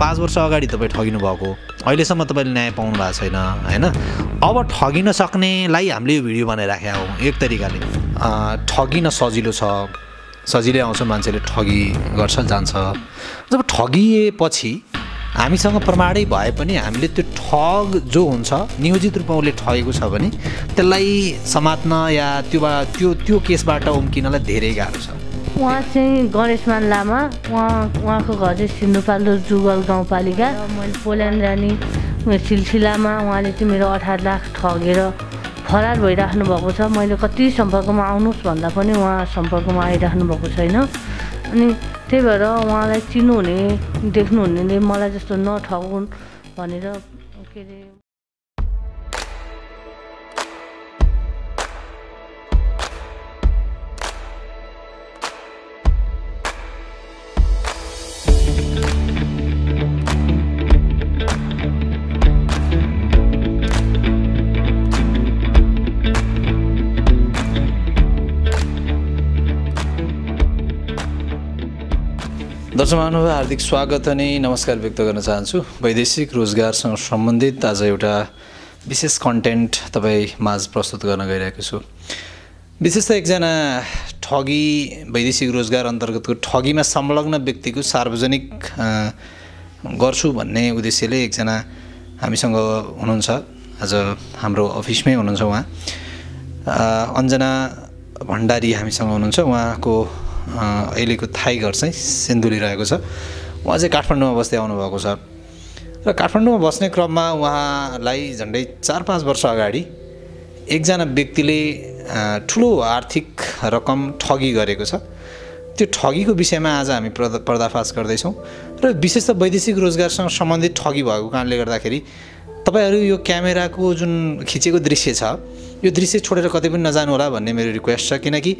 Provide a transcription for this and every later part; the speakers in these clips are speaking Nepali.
5 वर्ष अगाडि तपाई ठगिनु भएको अहिले सम्म तपाईले न्याय पाउनु भएको छैन हैन अब ठगिन सक्नेलाई हामीले यो भिडियो बनाइराख्या हो एक तरिकाले ठगिन सजिलो छ सजिलै आउँछ मान्छेले ठगी गर्छ जान्छ जब ठगिएपछि हामीसँग प्रमाणै भए पनि हामीले त्यो ठग जो हुन्छ नियोजित रूपमा उले ठगेको छ भने त्यसलाई समात्न या त्यो केसबाट उम्किनलाई धेरै गाह्रो छ उहाँ चाहिँ गणेशमान लामा उहाँको घर चाहिँ सिन्धुपाल्चोक जुगल गाउँपालिका मैले पोल्यान्ड रानी सिलसिलामा उहाँले चाहिँ मेरो 18 लाख ठगेर फरार भइराख्नु भएको छ मैले कति सम्पर्कमा आउनुस् भन्दा पनि उहाँ सम्पर्कमा आइराख्नु भएको छैन अनि त्यही भएर उहाँलाई चिन्नु हुने देख्नु हुनेले मलाई जस्तो नठगुन् भनेर केरे दर्शकहरुलाई हार्दिक स्वागत अनि नमस्कार व्यक्त गर्न चाहन्छु वैदेशिक रोजगारसँग सम्बन्धित आज एउटा विशेष कन्टेन्ट तपाईमाझ प्रस्तुत गर्न गइरहेको छु विशेष एकजना ठगी वैदेशिक रोजगार अन्तर्गतको ठगीमा संलग्न व्यक्तिको सार्वजनिक गर्छु भन्ने उद्देश्यले एकजना हामीसँग हुनुहुन्छ आज हाम्रो अफिसमै हुनुहुन्छ उहाँ अन्जना भण्डारी हामीसँग हुनुहुन्छ उहाँको अहिलेको थाई घर चाहिँ सिन्धुली रहेको छ उहाँ चाहिँ काठमाडौँमा बस्दै आउनु भएको छ र काठमाडौँमा बस्ने क्रममा उहाँलाई झन्डै 4-5 वर्ष अगाडि एकजना व्यक्तिले ठूलो आर्थिक रकम ठगी गरेको छ त्यो ठगीको विषयमा आज हामी पर्दाफाश गर्दै छौं र विशेष त वैदेशिक रोजगारसँग सम्बन्धित ठगी भएको कारणले गर्दाखेरि तपाईहरु यो क्यामेराको जुन खिचेको दृश्य छ यो दृश्य छोडेर कतै पनि नजानु होला भन्ने मेरो रिक्वेस्ट छ किनकि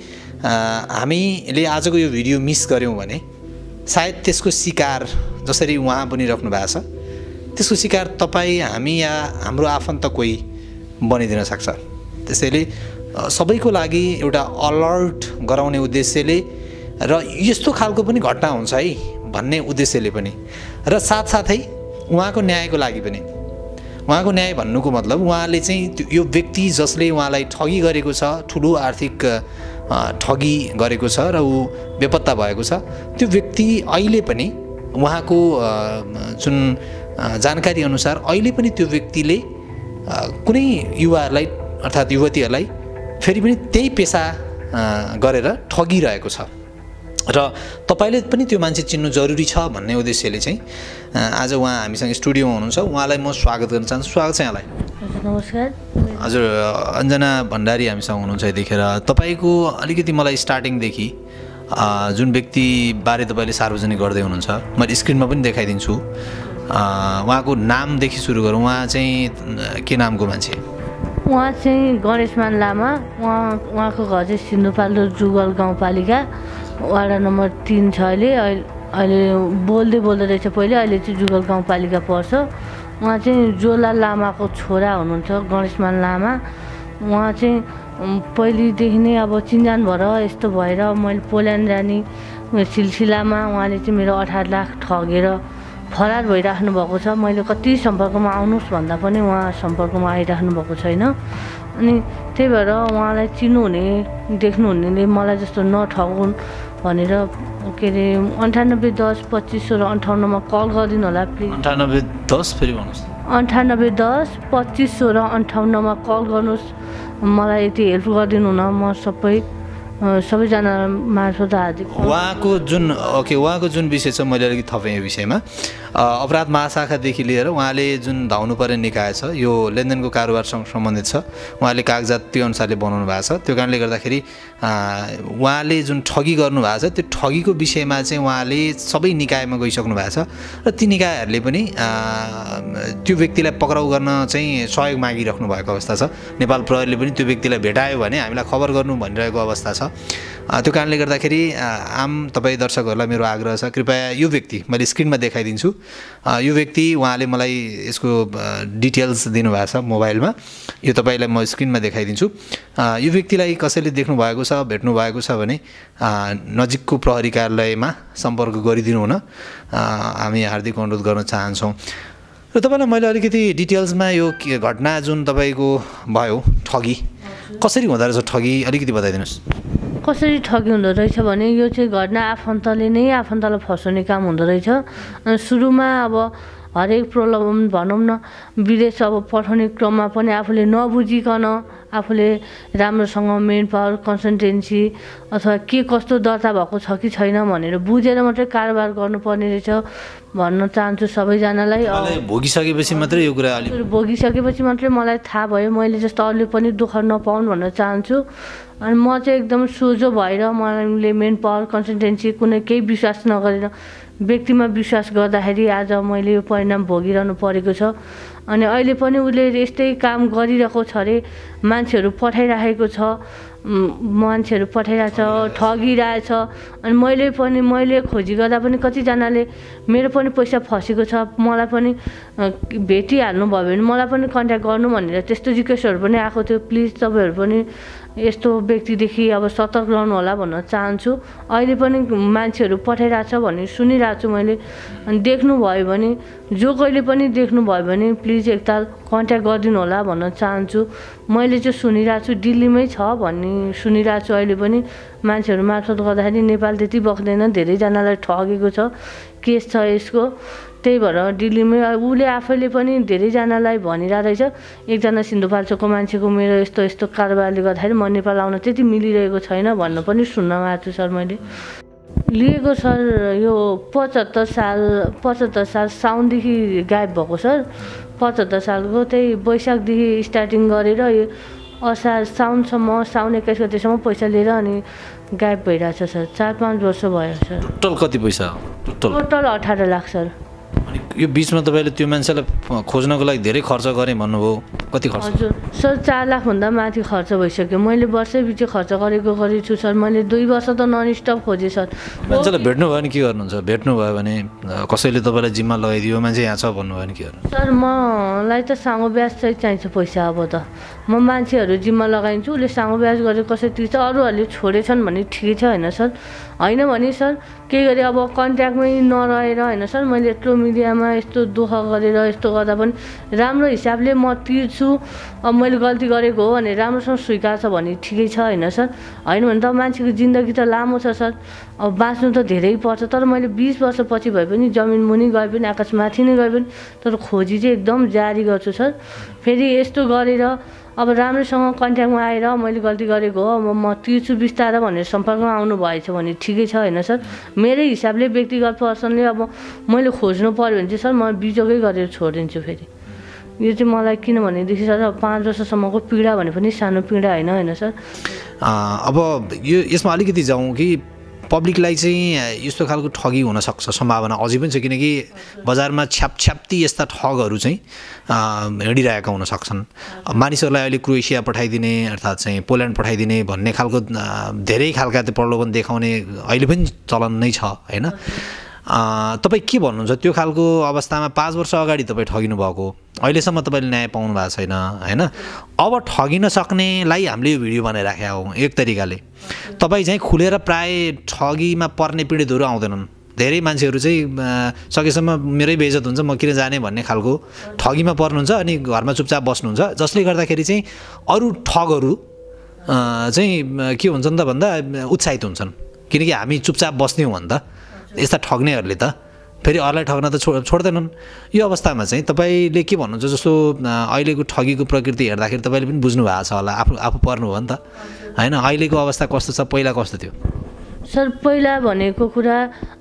हामीले आजको यो भिडियो मिस गर्यौं भने सायद त्यसको शिकार जसरी उहाँ पनि राख्नु भएको छ त्यसको शिकार तपाई हामी या हाम्रो आफन्त कोही बनिदिन सक्छ त्यसैले सबैको लागि एउटा अलर्ट गराउने उद्देश्यले र यस्तो खालको पनि घटना हुन्छ है भन्ने उद्देश्यले पनि र साथसाथै उहाँको न्यायको लागि पनि उहाँको न्याय भन्नुको मतलब उहाँले चाहिँ यो व्यक्ति जसले उहाँलाई ठगी गरेको छ ठूलो आर्थिक ठगी गरेको छ र उ बेपत्ता भएको छ त्यो व्यक्ति अहिले पनि उहाँको जुन जानकारी अनुसार अहिले पनि त्यो व्यक्तिले कुनै युवाहरूलाई अर्थात युवतीहरूलाई फेरि पनि त्यही पेशा गरेर ठगिरहेको छ र तपाईले पनि त्यो मान्छे चिन्नु जरुरी छ भन्ने उद्देश्यले चाहिँ आज उहाँ हामीसँग स्टुडियोमा हुनुहुन्छ उहाँलाई म स्वागत गर्न चाहन्छु स्वागत छ यहाँलाई नमस्कार हजुर अन्जना भण्डारी हामीसँग हुनुहुन्छ यतिखेर तपाईको अलिकति मलाई स्टार्टिङ देखि जुन व्यक्ति बारे तपाईले सार्वजनिक गर्दै हुनुहुन्छ म स्क्रिनमा पनि देखाइदिन्छु उहाँको नाम देखि सुरु गरौँ उहाँ चाहिँ के नामको मान्छे उहाँ चाहिँ गणेशमान लामा उहाँको घर चाहिँ सिन्धुपाल्चोक जुगल गाउँपालिका वडा नम्बर 3 छले अहिले बोल्दै रहेछ पहिले अहिले चाहिँ जुगल गाउँपालिका पर्छ उहाँ चाहिँ जोला लामाको छोरा हुनुहुन्छ गणेशमान लामा उहाँ चाहिँ पहिलेदेखि नै अब चिन्जान भएर यस्तो भएर मैले पोल्यान्ड रानी सिलसिलामा उहाँले चाहिँ मेरो 18 लाख ठगेर फरार भइराख्नु भएको छ मैले कति सम्पर्कमा आउनुस् भन्दा पनि उहाँ सम्पर्कमा आइराख्नु भएको छैन अनि त्यही भएर उहाँलाई चिन्नु हुने देख्नु हुनेले मलाई जस्तो नठगुन् भनेर केरे 9810251658 मा कल गरिदिनु होला प्लिज 9810 फेरि भन्नुस् 9810251658 मा कल गर्नुस् मलाई यति हेल्प गरिदिनु न म सबै जना मार्फत हाजिर उहाँको जुन ओके उहाँको जुन विषय छ मैले अलिकति थपे यो विषयमा अपराध महाशाखा देखि लिएर उहाँले जुन धाउनु पर्ने निकाय छ यो लेनदेनको कारोबारसँग सम्बन्धित छ उहाँले कागजात त्यो अनुसारले बनाउनु भएको छ त्यो कारणले गर्दाखेरि उहाँले जुन ठगी गर्नु भएको छ त्यो ठगीको विषयमा चाहिँ उहाँले सबै निकायमा गइसक्नु भएको छ र ती निकायहरुले पनि त्यो व्यक्तिलाई पक्राउ गर्न चाहिँ सहयोग मागिराख्नु भएको अवस्था छ नेपाल प्रहरीले पनि त्यो व्यक्तिलाई भेटायो भने हामीलाई खबर गर्नु भनिरहेको अवस्था छ त्यो कारणले गर्दाखेरि आम तपाई दर्शकहरुलाई मेरो आग्रह छ कृपया यो व्यक्ति मैले स्क्रिनमा देखाइदिन्छु यो व्यक्ति उहाँले मलाई यसको डिटेल्स दिनुभएको छ मोबाइलमा यो तपाईलाई म स्क्रिनमा देखाइदिन्छु यो व्यक्तिलाई कसैले देख्नु भएको छ भेट्नु भएको छ भने नजिकको प्रहरी कार्यालयमा सम्पर्क गरिदिनु हुन हामी हार्दिक अनुरोध गर्न चाहन्छौं र तपाईलाई मैले अलिकति डिटेल्समा यो घटना जुन तपाईको भयो ठगी कसरी हुँदा रहेछ ठगी अलिकति बताइदिनुस् कसरी ठगी हुँदो रहेछ भने यो चाहिँ घटना आफन्तले नै आफन्तलाई फसाउने काम हुँदो रहेछ अनि सुरुमा अब हरेक प्रलोभन भनौं न विदेश अब पठाउने क्रममा पनि आफूले नबुझिकन आफूले राम्रोसँग मेन पावर कन्सल्टेन्सी अथवा के कस्तो दर्ता भएको छ कि छैन भनेर बुझेर मात्रै कारोबार गर्नुपर्ने रहेछ भन्न चाहन्छु सबैजनालाई भोगिसकेपछि मात्रै यो कुरा अलि भोगिसकेपछि मात्रै मलाई थाहा भयो मैले जस्तो अरूले पनि दुःख नपाउन भन्न चाहन्छु अनि म चाहिँ एकदम सोझो भएर मैले मेन पावर कन्सल्टेन्सी कुनै केही विश्वास नगरेर व्यक्तिमा विश्वास गर्दाखेरि आज मैले यो परिणाम भोगिरहनु परेको छ अनि अहिले पनि उले यस्तै काम गरिरहेको छ रे मान्छेहरु पठाइराखेको छ मान्छेहरु पठाइराछ ठगिराछ अनि मैले खोजी गर्दा पनि कति जनाले मेरो पनि पैसा फसेको छ मलाई पनि भेटिहाल्नु भयो भने मलाई पनि कन्ट्याक्ट गर्नु भनेर त्यस्तो रिक्वेस्टहरु पनि आएको थियो प्लिज तपाईहरु पनि यस्तो व्यक्तिदेखि अब सतर्क रहनु होला भन्न चाहन्छु अहिले पनि मान्छेहरु पठाइराछ भन्ने सुनिराछु मैले अनि देख्नु भयो भने जो कहिले पनि देख्नु भयो भने प्लिज एकताल कन्ट्याक्ट गर्दिनु होला भन्न चाहन्छु मैले चाहिँ सुनिराछु दिल्लीमै छ भन्ने सुनिराछु अहिले पनि मान्छेहरु मार्फत गर्दाखेरि नेपाल त्यति बक्दैन धेरै जनालाई ठगेको छ केस छ यसको त्यही भएर दिल्लीमै उले आफैले पनि धेरै जनालाई भनिरा रहेछ एकजना सिन्धुपाल्चोकको मान्छेको मेरो यस्तो यस्तो कारोबारले गर्दाखेरि म नेपाल आउन त्यति मिलिरहेको छैन भन्नु पनि सुन्नमा आएको सर मैले लिएको सर यो 75 साल साउनदेखि गायब भएको सर 75 सालको त्यही वैशाखदेखि स्टार्टिङ गरेर यो असार साउनसम्म साउन 21 गतेसम्म पैसा लिएर अनि गायब भइराछ सर 4-5 वर्ष भयो सर टोटल कति पैसा टोटल 18 लाख सर यो बीचमा तपाईले त्यो मान्छेलाई खोज्नको लागि धेरै खर्च गरे भन्नुभयो कति खर्च हजुर सर 4 लाख भन्दा माथि खर्च भइसक्यो मैले वर्षैपछि खर्च गरेको गरिछु सर मैले 2 वर्ष त नन स्टप खोजे सर मान्छेलाई भेट्नु भयो भने के गर्नुहुन्छ भेट्नु भयो भने कसैले तपाईलाई जिम्मा लगाइदियो मान्छे यहाँ छ भन्नु भयो भने के गर्नु सर मलाई त साँगो ब्याज चाहिन्छ पैसा अब त म मान्छेहरु जिम्मा लगाइन्छु उले साँगो ब्याज गरे कसै तिर्छ अरूहरुले छोडेछन् भने ठीक छ हैन सर हैन भने सर के गरे अब कन्ट्याक्टमै नरहेर हैन सर मैले यत्रो मिडियामा यस्तो दुःख गरेर यस्तो गर्दा पनि राम्रो हिसाबले म तिर्छु अब मैले गल्ती गरेको हो भने राम्रोसँग स्वीकार्छ भने ठिकै छ हैन सर हैन भने त मान्छेको जिन्दगी त लामो छ सर अब बाँच्नु त धेरै पर्छ तर मैले 20 वर्षपछि भए पनि जमिन मुनि गए पनि आकाश माथि नै गए पनि तर खोजी चाहिँ एकदम जारी गर्छु सर फेरि यस्तो गरेर अब राम्रोसँग कन्ट्याक्टमा आएर मैले गल्ती गरेको हो म तिर्छु बिस्तारै भनेर सम्पर्कमा आउनु भएछ भने ठिकै छ हैन सर मेरो हिसाबले व्यक्तिगत पर्सनले अब मैले खोज्नु पर्यो भने चाहिँ सर म बिजोगै गरेर छोडिन्छु फेरि यो चाहिँ मलाई किन भनेदेखि सर 5 वर्षसम्मको पीडा भने पनि सानो पीडा हैन हैन सर अब यो यसमा अलिकति जाउँ कि पब्लिकलाई चाहिँ यस्तो खालको ठगी हुन सक्छ सम्भावना अझै पनि छ किनकि बजारमा छ्यापछ्याप्ती यस्ता ठगहरु चाहिँ हिँडिरहेका हुन सक्छन् मानिसहरुलाई अहिले क्रोएशिया पठाइदिने अर्थात चाहिँ पोल्यान्ड पठाइदिने भन्ने खालको धेरै खालका प्रलोभन देखाउने अहिले पनि चलन नै छ हैन तपाई के भन्नुहुन्छ त्यो खालको अवस्थामा 5 वर्ष अगाडि तपाई ठगिनु भएको अहिले सम्म तपाईले न्याय पाउनु भएको छैन हैन अब ठगिन सक्नेलाई हामीले यो भिडियो बनाएर राखेका हौं एक तरिकाले तपाई चाहिँ खुलेर प्राय ठगीमा पर्ने पीडितहरु आउँदैनन् धेरै मान्छेहरु चाहिँ सकेसम्म मेरै बेइज्जत हुन्छ म किन जाने भन्ने खालको ठगीमा पर्नुहुन्छ अनि घरमा चुपचाप बस्नुहुन्छ जसले गर्दाखेरि चाहिँ अरु ठगहरु चाहिँ के हुन्छन् त भन्दा उत्साहित हुन्छन् किनकि हामी चुपचाप बस्ने हो भन्दा यस्ता ठग्नेहरुले त फेरि अरूलाई ठग्न त छोड्दैनन् यो अवस्थामा चाहिँ तपाईले के भन्नुहुन्छ जस्तो अहिलेको ठगीको प्रकृति हेर्दाखेरि तपाईले पनि बुझ्नु भएको छ होला आफू पर्नु हो नि त हैन अहिलेको अवस्था कस्तो छ पहिला कस्तो थियो सर पहिला भनेको कुरा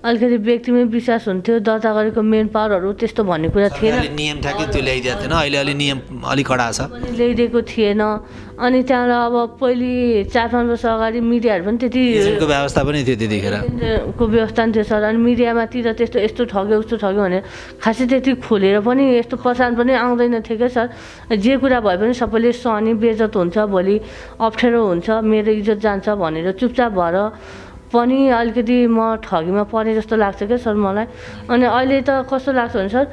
अलि व्यक्तिमै विश्वास हुन्थ्यो दत्ता गरेको मेन पावरहरु त्यस्तो भन्ने कुरा थिएन नियम थाके त्यो ल्याइदिएको थिएन अहिले अलि नियम अलि कडा छ ल्याइदिएको थिएन अनि त्यहाँ अब पहिली 4-5 वर्ष अगाडि मिडियाहरु पनि त्यति एजेन्टको व्यवस्था पनि थियो त्यतिखेर को व्यवस्था थियो सर अनि मिडियामा तिर त्यस्तो यस्तो ठग्यो उस्तो ठग्यो भने खासै त्यति खोलेर पनि यस्तो पहचान पनि आउँदैन थियो के सर जे कुरा भए पनि सबैले सनी बेइज्जत हुन्छ भोलि अप्ठेरो हुन्छ मेरो इज्जत जान्छ भनेर चुपचाप भएर पनि अलिकति म ठगीमा परे जस्तो लाग्छ के सर मलाई अनि अहिले त कस्तो लाग्छ भने सर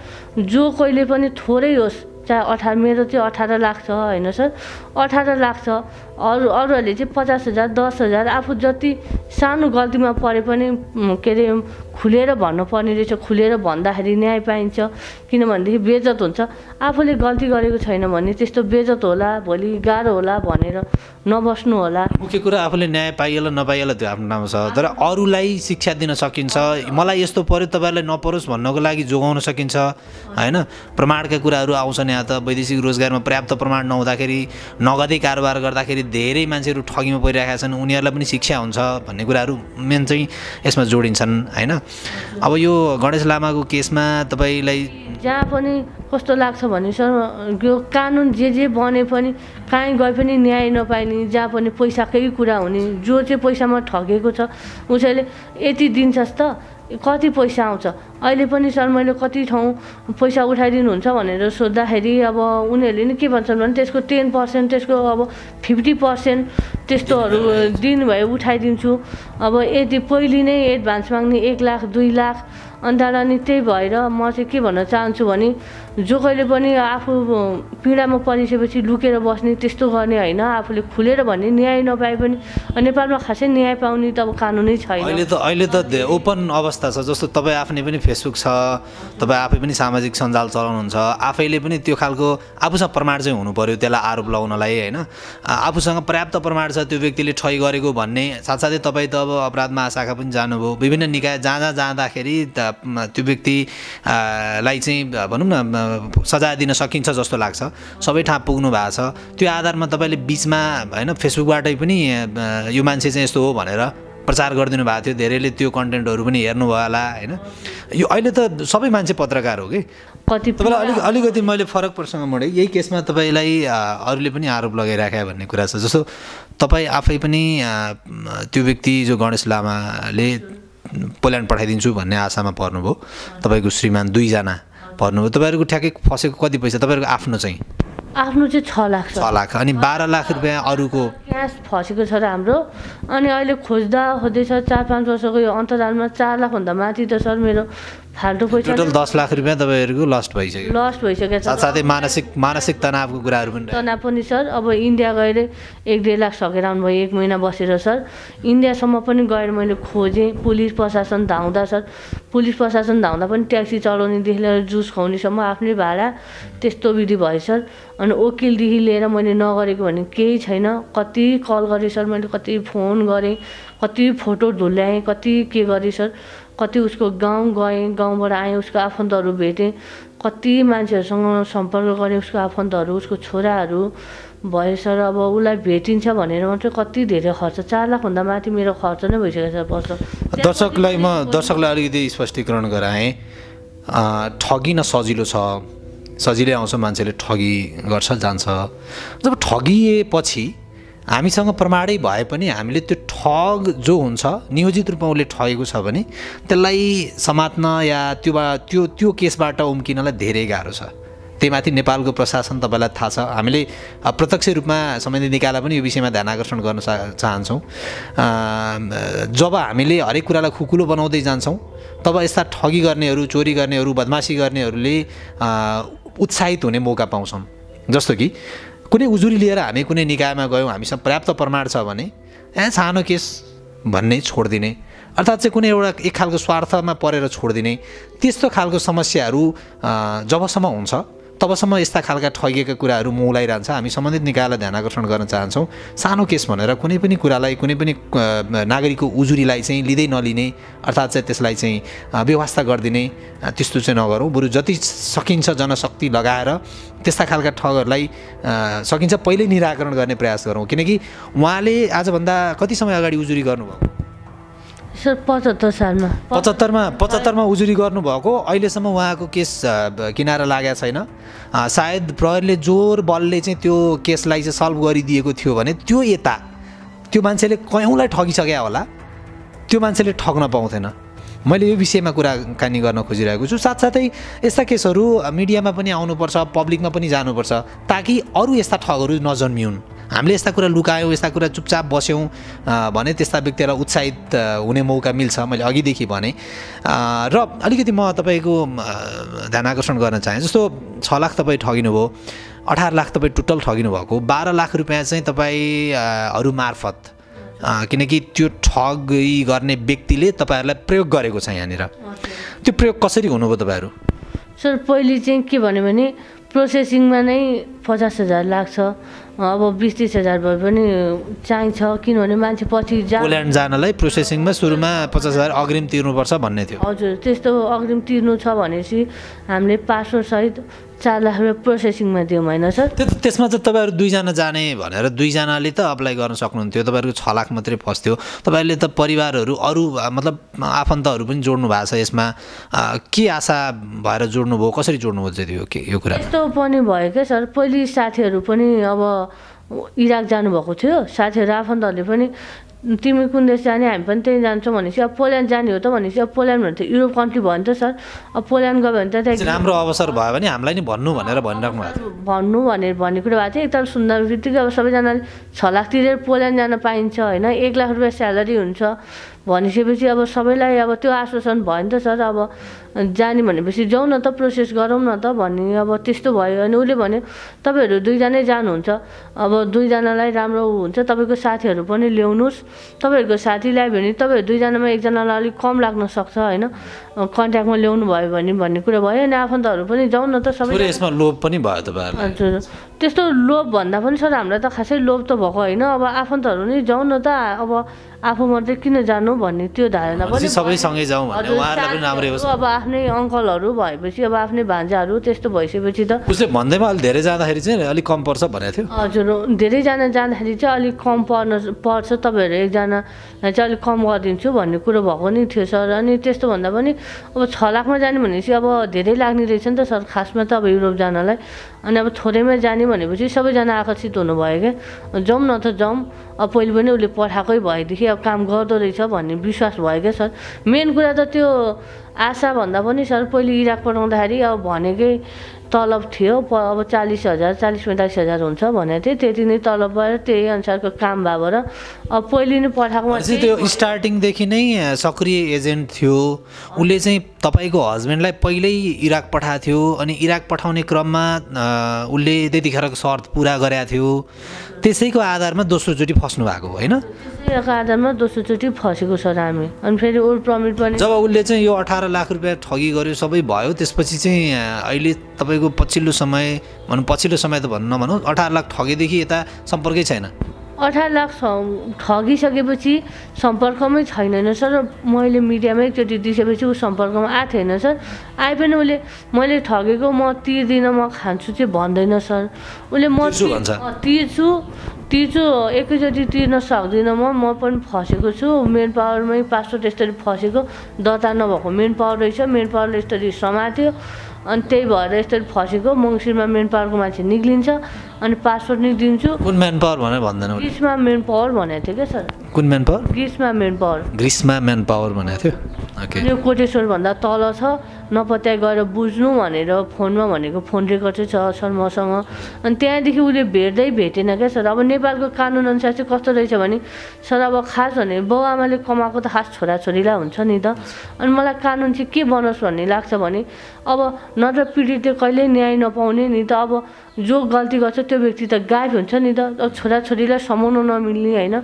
जो कहिले पनि थोरै होस् चाहे 18 मेरो चाहिँ 18 लाख छ हैन सर 18 लाख छ अरु अरूले चाहिँ 50,000 10,000 आफू जति सानो गल्तीमा परे पनि केरे खुलेर भन्न पर्ने रहेछ खुलेर भन्दाखेरि न्याय पाइन्छ किनभने बेइज्जत हुन्छ आफूले गल्ती गरेको छैन भने त्यस्तो बेइज्जत होला भोलि गाह्रो होला भनेर नबस्नु होला मुख्य कुरा आफूले न्याय पाइएला नपाइएला त्यो आफ्नो नाम छ तर अरूलाई शिक्षा दिन सकिन्छ मलाई यस्तो पर्यो तपाईलाई नपरोस् भन्नको लागि जोगाउन सकिन्छ हैन प्रमाणका कुराहरु आउँछन् यहाँ त वैदेशिक रोजगारमा पर्याप्त प्रमाण नहुँदाखेरि नगदी कारोबार गर्दाखेरि धेरै मान्छेहरु ठगीमा परिरहेका छन् उनीहरुलाई पनि शिक्षा हुन्छ भन्ने कुराहरु मेन चाहिँ यसमा जोडिन्छन् हैन अब यो गणेश लामाको केसमा तपाईलाई जहाँ पनि कस्तो लाग्छ भने सर यो कानुन जे जे बने पनि काहीँ गए पनि न्याय नपाइने जहाँ पनि पैसाकै कुरा हुने जो चाहिँ पैसामा ठगेको छ उसैले यति दिन्छस् त कति पैसा आउँछ अहिले पनि सर मैले कति ठाउँ पैसा उठाइदिनु हुन्छ भनेर सोध्दाखेरि अब उनीहरुले नि के भन्छन् भने त्यसको 10% त्यसको अब 50% त्यस्तोहरु दिन भए उठाइदिन्छु अब यदि पहिली नै एडभान्स माग्ने 1 लाख 2 लाख अनि दाडा नि त्यही भएर म चाहिँ के भन्न चाहन्छु भने जो कहिले पनि आफू पीडामा परिसकेपछि लुकेर बस्ने त्यस्तो गर्ने हैन आफूले खुलेर भन्ने न्याय नपाए पनि नेपालमा खासै न्याय पाउने त अब कानुनै छैन अहिले त ओपन अवस्था छ जस्तो तपाई आफै पनि फेसबुक छ तपाई आफै पनि सामाजिक सञ्जाल चलाउनुहुन्छ आफैले पनि त्यो खालको आफूसँग प्रमाण चाहिँ हुनु पर्यो त्यसलाई आरोप लगाउनलाई हैन आफूसँग पर्याप्त प्रमाण छ त्यो व्यक्तिले ठगी गरेको भन्ने साथसाथै तपाई त अब अपराध महाशाखा पनि जानुभयो विभिन्न निकाय जाँदाखेरि त्यो व्यक्ति लाई चाहिँ भनौं न सजाय दिन सकिन्छ जस्तो लाग्छ सबै ठाउँ पुग्नु भएको छ त्यो आधारमा तपाईले बीचमा हैन फेसबुकबाटै पनि यो मान्छे चाहिँ यस्तो हो भनेर प्रचार गर्दिनु भएको थियो धेरैले त्यो कन्टेन्टहरु पनि हेर्नु भयो होला हैन यो अहिले त सबै मान्छे पत्रकार हो के कति तपाईलाई अलिकति मैले फरक प्रसंग मोडे यही केसमा तपाईलाई अरूले पनि आरोप लगाइराख्या भन्ने कुरा छ जस्तो तपाई आफै पनि त्यो व्यक्ति जो गणेश लामाले पोल्यान्ड पठाइदिन्छु भन्ने आशामा पर्नुभयो तपाईको श्रीमान दुई जना पर्नुभयो तपाईहरुको ठ्याक्कै फसेको कति पैसा तपाईहरुको आफ्नो चाहिँ 6 लाख 6 लाख अनि 12 लाख रुपैयाँ अरुको क्याश फसेको छ र हाम्रो अनि अहिले खोज्दा खोज्दै छ 4-5 वर्षको यो अन्तरालमा 4 लाख भन्दा माथि त सर मेरो फाल्टु पैसा टोटल 10 लाख रुपैयाँ तपाईहरुको लस्ट भइसक्यो साथै मानसिक तनावको कुराहरु पनि तनाव पनि सर अब इन्डिया गएर 1-2 लाख सकेर आउनु भयो 1 महिना बसेर सर इन्डियासम्म पनि गएर मैले खोजे पुलिस प्रशासन धाउँदा सर पुलिस प्रशासन धाउँदा पनि ट्याक्सी चलाउने देखि लिएर जुस खुवाउने सम्म आफ्नै भाडा त्यस्तो विधि भयो सर अनि वकिल देखि लिएर मैले नगरेको भने केही छैन कति कल गरे सर मैले कति फोन गरे कति फोटो ढुल्याए कति के गरे सर कति उसको गाउँ गए गाउँबाट आए उसको आफन्तहरु भेटे कति मान्छेहरुसँग सम्पर्क गरे उसको आफन्तहरु उसको छोराहरु भयो सर अब उलाई भेटिन्छ भनेर मात्र कति धेरै खर्च 4 लाख भन्दा माथि मेरो खर्च नै भइसकेको छ वर्ष दर्शकलाई अलिकति स्पष्टीकरण गराए ठगिन सजिलो छ सजिलै आउँछ मान्छेले ठगी गर्छ जान्छ जब ठगिएपछि हामीसँग प्रमाणै भए पनि हामीले त्यो ठग जो हुन्छ नियोजित रूपमा उले ठगेको छ भने त्यसलाई समात्न या त्यो केसबाट उम्किनलाई धेरै गाह्रो छ त्यैमाथि नेपालको प्रशासन तपाईलाई थाहा छ हामीले प्रत्यक्ष रूपमा सम्बन्धित निकायलाई पनि यो विषयमा ध्यान आकर्षण गर्न चाहन्छौं जब हामीले हरेक कुरालाई खुकुलो बनाउँदै जान्छौं तब यस्ता ठगी गर्नेहरु चोरी गर्नेहरु बदमाशी गर्नेहरुले उत्साहित हुने मौका पाउँछन् जस्तो कि कुनै उजुरी लिएर हामी कुनै निकायमा गयौं हामीसँग पर्याप्त प्रमाण छ भने ए सानो केस भन्ने छोड्दिने अर्थात चाहिँ कुनै एउटा एक खालको स्वार्थमा परेर छोड्दिने त्यस्तो खालको समस्याहरु जबसम्म हुन्छ तबसम्म यस्ता खालका ठगिएका कुराहरु मौलाइरहन्छ हामी सम्बन्धित निकायलाई ध्यान आकर्षण गर्न चाहन्छौं सानो केस भनेर कुनै पनि कुरालाई कुनै पनि नागरिकको उजुरीलाई चाहिँ लिदै नलिने अर्थात चाहिँ त्यसलाई चाहिँ व्यवस्था गर्दिने त्यस्तो चाहिँ नगरौं बरु जति सकिन्छ जनशक्ति लगाएर त्यस्ता खालका ठगहरुलाई सकिन्छ पहिले निराकरण गर्ने प्रयास गरौं किनकि उहाँले आजभन्दा कति समय अगाडि उजुरी गर्नुभयो सर 75 सालमा 75 मा उजुरी गर्नु भएको अहिलेसम्म उहाँको केस किनारा लागेको छैन सायद प्रहरीले जोर बलले चाहिँ त्यो केसलाई चाहिँ सल्भ गरिदिएको थियो भने त्यो यता त्यो मान्छेले कयौंलाई ठगिसक्या होला त्यो मान्छेले ठग्न पाउँदैन मैले यो विषयमा कुराकानी गर्न खोजिरहेको छु साथसाथै यस्ता केसहरु मिडियामा पनि आउनु पर्छ पब्लिकमा पनि जानु पर्छ ताकि अरु यस्ता ठगहरु नजन्मिउन् हामीले यस्ता कुरा लुकायौ यस्ता कुरा चुपचाप बस्यौं भने त्यस्ता व्यक्तिहरुलाई उत्साहित हुने मौका मिल्छ मैले अघि देखि भने र अलिकति म तपाईको ध्यान आकर्षण गर्न चाहे जस्तो 6 लाख तपाई ठगिनु भो 18 लाख तपाई टोटल ठगिनु भएको 12 लाख रुपैयाँ चाहिँ तपाईहरु मार्फत किनकि त्यो ठगी गर्ने व्यक्तिले तपाईहरुलाई प्रयोग गरेको छ यहाँ निरा त्यो प्रयोग कसरी हुनु भो तपाईहरु सर पहिले चाहिँ के भन्यो भने प्रोसेसिङमा नै 50,000 लाग्छ अब 20-30,000 भए पनि चाहिन्छ किनभने मान्छे पछि पोल्यान्ड जानलाई प्रोसेसिङमा सुरुमा 50,000 अग्रिम तिर्नुपर्छ भन्ने थियो हजुर त्यस्तो अग्रिम तिर्नु छ भनेपछि हामीले पासपोर्ट सहित 4 लाख रुपैयाँ प्रोसेसिङमा दियौं हैन सर त्यसमा त तपाईहरु दुई जना जाने भनेर दुई जनाले त अप्लाई गर्न सक्नुहुन्थ्यो तपाईहरुको 6 लाख मात्रै फस्थ्यो तपाईहरुले त परिवारहरु अरु मतलब आफन्तहरु पनि जोड्नु भएको छ यसमा के आशा भएर जोड्नु भो कसरी जोड्नु भो यो कुरा यस्तो पनि भयो के सर पहिले साथीहरु पनि अब इराक जानु भएको थियो साथीहरु आफन्तहरुले पनि तिमी कुन देश जाने हामी पनि त्यही जान्छौ भनेसी अब पोल्यान्ड जाने हो त भनेसी अब पोल्यान्ड भने त युरोप कन्ट्री भन्छ सर अब पोल्यान्ड गयो भने त राम्रो अवसर भयो भने हामीलाई नि भन्नु भनेर भनिराख्नु भएको भन्नु भनेर भन्ने कुरा भा चाहिँ एकताल सुन्दर बित्तिकै अब सबैजनाले 6 लाख तिरेर पोल्यान्ड जान पाइन्छ हैन 1 लाख रुपैयाँ स्यालेरी हुन्छ भनेपछि अब सबैलाई अब त्यो आश्वासन भयो नि त सर अब जाने भनेपछि जाऊ न त प्रोसेस गरौँ न त भन्ने अब त्यस्तो भयो अनि उले भन्यो तपाईहरु दुई जनै जानुहुन्छ अब दुई जनालाई राम्रो हुन्छ तपाईको साथीहरु पनि ल्याउनुस् तपाईहरुको साथी ल्यायो भने तपाईहरु दुई जनामा एक जनालाई अलि कम लाग्न सक्छ हैन कन्ट्याक्टमा ल्याउनु भयो भने भन्ने कुरा भयो अनि आफन्तहरु पनि जाऊ न त सबै यसमा लोभ पनि भयो तपाईहरुलाई त्यस्तो लोभ भन्दा पनि सर हामीलाई त खासै लोभ त भएको हैन अब आफन्तहरु नि जाऊ न त अब आफू मात्रै किन जानु भन्ने त्यो धारणा पनि सबै सँगै जाऊ भन्ने उहाँहरुलाई पनि राम्रो होस् अब आफ्नै अंकलहरु भएपछि अब आफ्नै भान्जाहरु त्यस्तो भइसकेपछि त उसले भन्दैमा अलि धेरै जाँदाखेरि चाहिँ अलि कम पर्छ भनेथ्यो हजुर धेरै जना जाँदाखेरि चाहिँ अलि कम पर्छ तपाईहरु एक जना चाहिँ अलि कम गरिदिन्छु भन्ने कुरा भएको नि थियो सर अनि त्यस्तो भन्दा पनि अब 6 लाखमा जाने भनेपछि अब धेरै लाग्ने रहेछ नि त सर खासमा त अब युरोप जानलाई अनि अब थोरैमा जाने भनेपछि सबैजना आकर्षित हुनुभयो के जाउँ न त जाउँ अब पहिले पनि उले पठाकै भएदेखि अब काम गर्दो रहेछ भन्ने विश्वास भयो के सर मेन कुरा त त्यो आशा भन्दा पनि सर पहिले इराक पठाउँदाखेरि अब भनेकै तलब थियो अब 40,000 40-45,000 हुन्छ भने चाहिँ त्यति नै तलब भएर त्यही अनुसारको काम भएर अब पहिले नै पठाएको चाहिँ त्यो स्टार्टिङ देखि नै सक्रिय एजेन्ट थियो उले चाहिँ तपाईको हस्बेन्डलाई पहिल्यै इराक पठाएको थियो अनि इराक पठाउने क्रममा उले त्यतिखेरको शर्त पूरा गरेको थियो त्यसैको आधारमा दोस्रो चोटी फस्नु भएको हैन त्यसैको आधारमा दोस्रो चोटी फसेको सर हामी अनि फेरि ओर परमिट पनि जब उले चाहिँ यो 18 लाख रुपैयाँ ठगी गर्यो सबै भयो त्यसपछि चाहिँ अहिले तपाईको पछिल्लो समय त भन्न भनौ 18 लाख ठगेदेखि यता सम्पर्कै छैन 18 लाख ठगिसकेपछि सम्पर्कमै छैन न सर मैले मिडियामै एकचोटी दिसेपछि उ सम्पर्कमा आथेन सर आइ पनि उले मैले ठगेको म तिर्दिन म खान्छु चाहिँ भन्दैन सर उले म तिर्छु एकैचोटी तिर्न सक्दिन म पनि फसेको छु मेन पावरमै पासपोर्ट यसरी फसेको दता नभएको मेन पावर रहेछ मेन पावरले यसरी समात्यो अनि त्यही भएर यसरी फसेको मङ्सिरमा मेन पावरको मान्छे निक्लिन्छ अनि पासपोर्ट निक्लिन्छु कुन मेन पावर भनेर भन्दैन ग्रिसमा मेन पावर भनेको थियो के सर कुन मेन पावर ग्रिसमा मेन पावर भनेको थियो ओके यो कोटेश्वर भन्दा तल छ नपत्याइ गएर बुझ्नु भनेर फोनमा भनेको फोन रेकर्ड चाहिँ छ सर मसँग अनि त्यहाँदेखि उले भेटेन के सर अब नेपालको कानुन अनुसार चाहिँ कस्तो रहेछ भने सर अब खास भने बाउआमाले कमाएको त खास छोराछोरीलाई हुन्छ नि त अनि मलाई कानुन चाहिँ के बनोस् भन्ने लाग्छ भने अब नत्र पीडितले कहिल्यै न्याय नपाउने नि त अब जो गल्ती गर्छ त्यो व्यक्ति त गायब हुन्छ नि त अब छोराछोरीलाई समाउन नमिल्ने हैन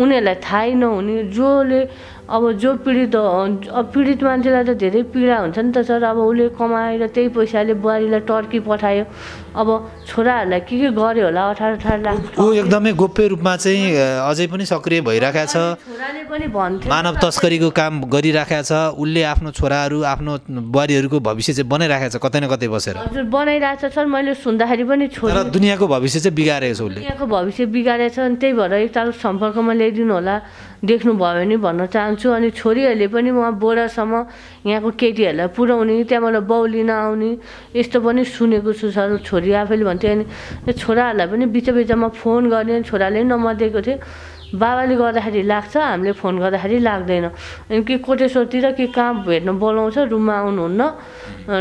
उनीहरुलाई थाहै नहुने जोले अब जो पीडित मान्छेलाई त धेरै पीडा हुन्छ नि त सर अब उले कमाएर त्यही पैसाले बुहारीलाई टर्की पठायो अब छोराहरुलाई के गर्यो होला 18 लाख उ एकदमै गोप्य रूपमा चाहिँ अझै पनि सक्रिय भइराख्या छ छोराले पनि भन्थे मानव तस्करीको काम गरिराख्या छ उले आफ्नो छोराहरु आफ्नो बुहारीहरुको भविष्य चाहिँ बनाइराख्या छ कतै न कतै बसेर हजुर बनाइराछ सर मैले सुन्दाखेरि पनि छोरा दुनियाको भविष्य चाहिँ बिगारेछ उले दुनियाको भविष्य बिगारेछ अनि त्यही भएर एकताल सम्पर्कमा ल्याइदिनु होला देख्नु भयो भने भन्न चाहन्छु अनि छोरीहरुले पनि म बोरासम्म यहाँको केटीहरुलाई पुर्याउने त्यहाँबाट बाउलिन आउने यस्तो पनि सुनेको छु सर छोरी आफैले भन्थे अनि छोराहरुलाई पनि बिचबिचमा फोन गर्ने छोराले नमदेको थियो बाबाले गर्दाखेरि लाग्छ हामीले फोन गर्दाखेरि लाग्दैन अनि के कोटेश्वरतिर के काम भेट्न बोलाउँछ रुममा आउनुहुन्न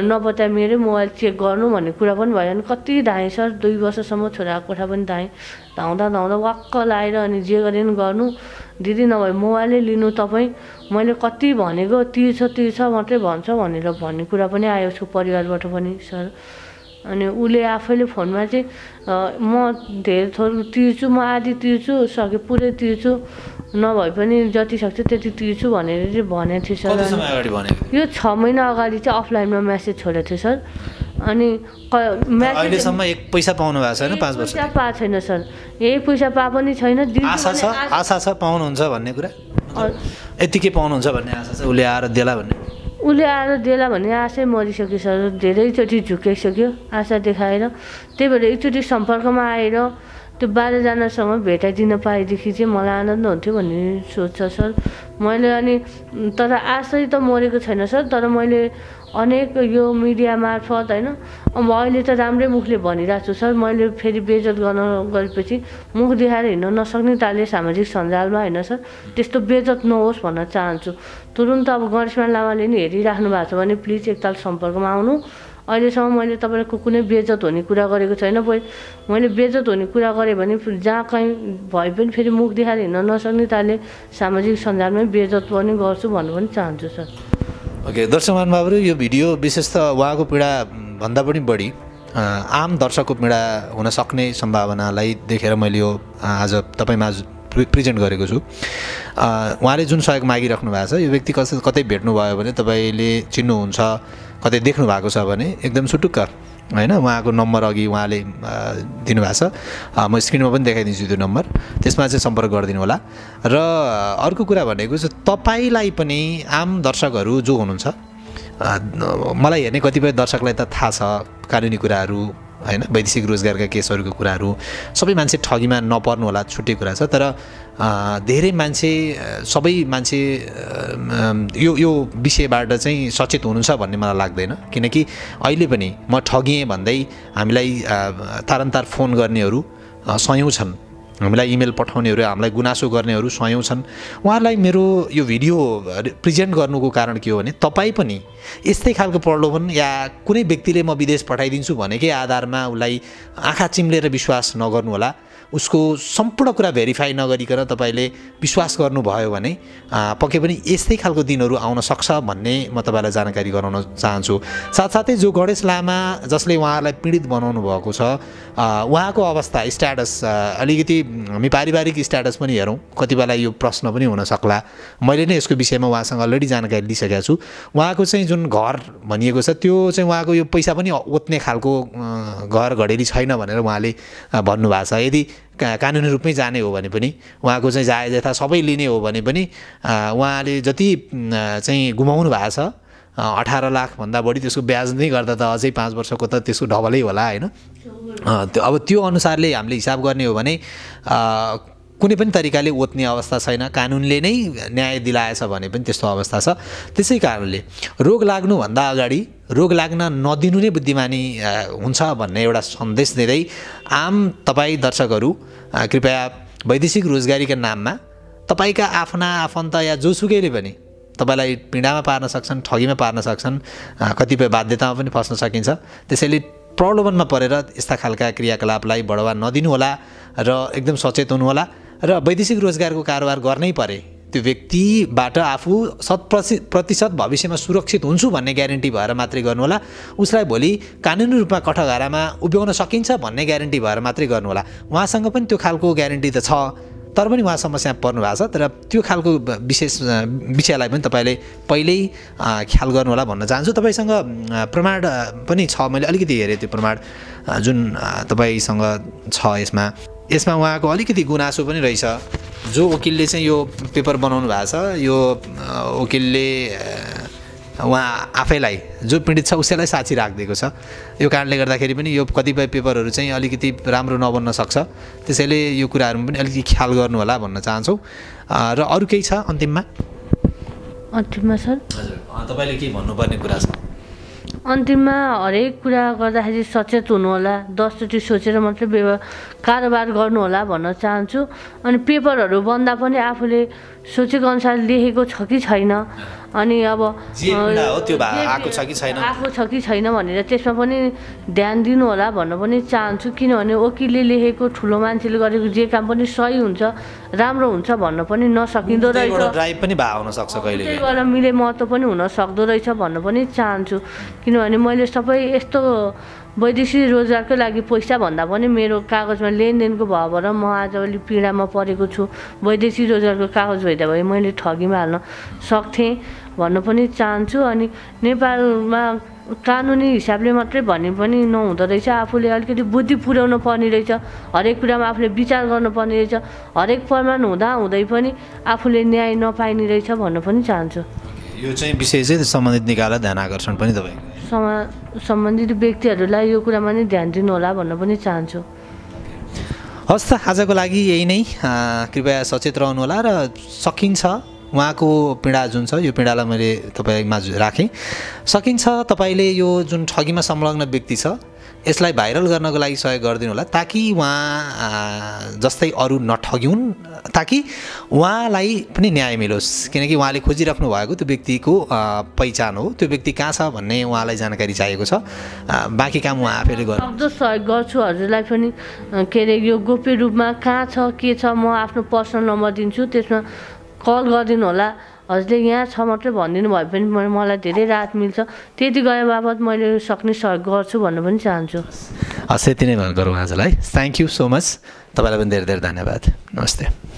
नबता मेरो मोबाइल चेक गर्नु भन्ने कुरा पनि भएन कति दाइ सर 2 वर्षसम्म छोराको कोठा पनि दाइ धाउँदा धाउँदा वाक्क लाएर अनि जे गरेन गर्नु दिदी नभए मोबाइलै लिनु तपाई मैले कति भनेको 30 मात्रै भन्छ भनेर भन्ने कुरा पनि आयो छु परिवारबाट पनि सर अनि उले आफैले फोनमा चाहिँ म धेरै थोर तिर्छु म आदि तिर्छु सके पुरै तिर्छु नभए पनि जति सक्छ त्यति तिर्छु भनेर चाहिँ भनेथे सर यो 6 महिना अगाडि चाहिँ अफलाइनमा मेसेज छोडेको थियो सर अनि अहिले सम्म एक पैसा पाउनु भएको छैन 5 वर्ष पैसा पाएको छैन सर यही पैसा पा पनि छैन आशा छ पाउनु हुन्छ भन्ने कुरा यतिकै पाउनु हुन्छ भन्ने आशा छ उले आएर देला भन्ने उले आरो देला भने आशै मरिसक्यो सर धेरै चोटी झुकेसक्यो आशा देखाएर त्यही भएर एकचोटी सम्पर्कमा आएर त्यो 12 जनासँग भेटाइदिन पाएदेखि चाहिँ मलाई आनन्द हुन्थ्यो भन्ने सोच छ सर मैले अनि तर आशै त मरेको छैन सर तर मैले अनेक यो मिडिया मार्फत हैन अब अहिले त राम्रै मुखले भनिराछु सर मैले फेरि बेइज्जत गर्न गएपछि मुख देखाएर हिन्न नसक्ने ताले सामाजिक सञ्जालमा हैन सर त्यस्तो बेइज्जत नहोस् भन्न चाहन्छु तुरुन्त अब गणेशमान लामाले नि हेरिराख्नु भएको छ भने प्लिज एकताल सम्पर्कमा आउनु अहिलेसम्म मैले तपाईको कुनै बेइज्जत हुने कुरा गरेको छैन मैले बेइज्जत हुने कुरा गरे भने जहाँ कहीं भए पनि फेरि मुख देखाएर हिन्न नसक्ने ताले सामाजिक सञ्जालमै बेइज्जत पनि गर्छु भन्नु पनि चाहन्छु सर ओके दर्शक महानुभावहरु यो भिडियो विशेष त वहाको पीडा भन्दा पनि बढी आम दर्शकको पीडा हुन सक्ने सम्भावनालाई देखेर मैले यो आज तपाईमा प्रेजेन्ट गरेको छु उहाँले जुन सहयोग मागिराख्नु भएको छ यो व्यक्ति कतै भेट्नु भयो भने तपाईले चिन्नु हुन्छ कतै देख्नु भएको छ भने एकदम सुटुक्क हैन उहाँको नम्बर अघि उहाँले दिनु भएको छ म स्क्रिनमा पनि देखाइदिन्छु त्यो नम्बर त्यसमा चाहिँ सम्पर्क गर्दिनु होला र अर्को कुरा भनेको चाहिँ तपाईलाई पनि आम दर्शकहरु जो हुनुहुन्छ मलाई हेर्ने कतिपय दर्शकलाई त थाहा छ कानुनी कुराहरु हैन वैदेशिक रोजगारका केसहरुको कुराहरु सबै मान्छे ठगीमा नपर्नु होला छुट्टै कुरा छ तर धेरै मान्छे सबै मान्छे यो विषयबाट चाहिँ सचेत हुनुहुन्छ भन्ने मलाई लाग्दैन किनकि अहिले पनि म ठगिए भन्दै हामीलाई तारन्तार फोन गर्नेहरु सयौं छन् हामीलाई इमेल पठाउनेहरु हामीलाई गुनासो गर्नेहरु सयौं छन् उहाँलाई मेरो यो भिडियो प्रेजेन्ट गर्नुको कारण के हो भने तपाई पनि यस्तै खालको प्रलोभन या कुनै व्यक्तिले म विदेश पठाइदिन्छु भनेकै आधारमा उलाई आँखा चिम्लेर विश्वास नगर्नु होला उसको सम्पूर्ण कुरा भेरिफाई नगरिकन तपाईले विश्वास गर्नु भयो भने पक्कै पनि यस्तै खालको दिनहरु आउन सक्छ भन्ने म तपाईलाई जानकारी गराउन चाहन्छु साथसाथै जो गणेश लामा जसले उहाँलाई पीडित बनाउनु भएको छ उहाँको अवस्था स्ट्याटस अलिकति हामी पारिवारिक स्ट्याटस पनि हेरौं कतिबेला यो प्रश्न पनि हुन सक्ला मैले नै यसको विषयमा उहाँसँग अलरेडी जानकारी लिइसकेको छु उहाँको चाहिँ जुन घर भनिएको छ त्यो चाहिँ उहाँको यो पैसा पनि ओत्ने खालको घर घडेरी छैन भनेर उहाँले भन्नु भएको छ यदि कानुनी रुपमै जाने हो भने पनि उहाँको चाहिँ जायज यथा सबै लिने हो भने पनि उहाँले जति चाहिँ गुमाउनु भएको छ 18 लाख भन्दा बढी त्यसको ब्याज नै गर्दा त अझै 5 वर्षको त त्यसको डबलै होला हैन अब त्यो अनुसारले हामीले हिसाब गर्ने हो भने कुनै पनि तरिकाले ओत्ने अवस्था छैन कानुनले नै न्याय दिलाएछ भने पनि त्यस्तो अवस्था छ त्यसै कारणले रोग लाग्नु भन्दा अगाडि रोग लाग्न नदिनु नै बुद्धिमानी हुन्छ भन्ने एउटा सन्देश दिदै आम तपाई दर्शकहरु कृपया वैदेशिक रोजगारीका नाममा तपाईका आफ्ना आफन्त या जोसुकैले पनि तपाईलाई पीडामा पार्न सक्छन् ठगीमा पार्न सक्छन् कतिपय बाध्यतामा पनि फस्न सकिन्छ त्यसैले प्रलोभनमा परेर यस्ता खालका क्रियाकलापलाई बढावा नदिनु होला र एकदम सचेत हुनु होला र वैदेशिक रोजगारको कारोबार गर्नै परे त्यो व्यक्तिबाट आफू 100% भविष्यमा सुरक्षित हुन्छु भन्ने ग्यारेन्टी भएर मात्रै गर्नु होला उसलाई भोलि कानुनी रूपमा कठघरामा उभ्याउन सकिन्छ भन्ने ग्यारेन्टी भएर मात्रै गर्नु होला उहाँसँग पनि त्यो खालको ग्यारेन्टी त छ तर पनि उहाँ समस्या पर्नु भएको छ तर त्यो खालको विशेष विषयलाई पनि तपाईले पहिल्यै ख्याल गर्नु होला भन्न चाहन्छु तपाईसँग प्रमाण पनि छ मैले अलिकति हेरे त्यो प्रमाण जुन तपाईसँग छ यसमा उहाँको अलिकति गुनासो पनि रहेछ जो वकिलले चाहिँ यो पेपर बनाउनु भएको छ यो वकिलले उहाँ आफैलाई जो पीडित छ उसैलाई साक्षी राखिदिएको छ। यो कारणले गर्दाखेरि पनि यो कतिपय पेपरहरू चाहिँ अलिकति राम्रो नबन्न सक्छ, त्यसैले यो कुराहरुमा पनि अलिकति ख्याल गर्नु होला भन्न चाहन्छौ। र अरु केही छ अन्तिममा सर तपाईले के भन्नुपर्ने कुरा छ? अन्तिममा हरेक कुरा गर्दाखेरि सचेत हुनु होला, 10 चोटि सोचेर मात्र कारोबार गर्नु होला भन्न चाहन्छु। अनि पेपरहरू बन्दा पनि आफूले सोचेको अनुसार लेखेको छ कि छैन, अनि अब आको छ कि छैन भनेर त्यसमा पनि ध्यान दिनु होला भन्न पनि चाहन्छु। किनभने वकिलले लेखेको ठुलो मान्छेले गरेको जे काम पनि सही हुन्छ, राम्रो हुन्छ भन्न पनि नसकिँदो रहेछ, त्यहीबाट मिले महत्त्व पनि हुन सक्दो रहेछ भन्न पनि चाहन्छु। किनभने मैले सबै यस्तो वैदेशिक रोजगारको लागि पैसा भन्दा पनि मेरो कागजमा लेनदेनको भएर म आज अलि पीडामा परेको छु, वैदेशिक रोजगारको कागज भइदा भए मैले ठगीमा हाल्न सक्थेँ भन्न पनि चाहन्छु। अनि नेपालमा कानुनी हिसाबले मात्रै भन्ने पनि नहुँदो रहेछ, आफूले अलिकति बुद्धि पुर्याउनु पर्ने रहेछ, हरेक कुरामा आफूले विचार गर्नुपर्ने रहेछ, हरेक प्रमाण हुँदा हुँदै पनि आफूले न्याय नपाइने रहेछ भन्न पनि चाहन्छु। यो चाहिँ विषय चाहिँ सम्बन्धित निकायलाई ध्यान आकर्षण पनि तपाईँ सम्बन्धित व्यक्तिहरूलाई यो कुरामा नै ध्यान दिनु होला भन्न पनि चाहन्छु। हस् त आजको लागि यही नै, कृपया सचेत रहनुहोला र सकिन्छ उहाँको पीडा जुन छ यो पीडालाई मैले तपाईँमा राखेँ। सकिन्छ तपाईँले यो जुन ठगीमा संलग्न व्यक्ति छ यसलाई भाइरल गर्नको लागि सहयोग गरिदिनु होला, ताकि उहाँ जस्तै अरू नठगिउन्, ताकि उहाँलाई पनि न्याय मिलोस्। किनकि उहाँले खोजिराख्नु भएको त्यो व्यक्तिको पहिचान हो, त्यो व्यक्ति कहाँ छ भन्ने उहाँलाई जानकारी चाहिएको छ। बाँकी काम उहाँ आफैले गर्नु, जो सहयोग गर्छु हजुरलाई पनि के अरे यो गोप्य रूपमा कहाँ छ के छ म आफ्नो पर्सनल नम्बर दिन्छु, त्यसमा कल गरिदिनु होला। हजुरले यहाँ छ मात्रै भनिदिनु भए पनि मलाई धेरै राहत मिल्छ, त्यति गए बापत मैले सक्ने सहयोग गर्छु भन्न पनि चाहन्छु। हस्, त्यति नै गरौँ आजलाई। थ्याङ्क यू सो मच, तपाईँलाई पनि धेरै धेरै धन्यवाद। नमस्ते।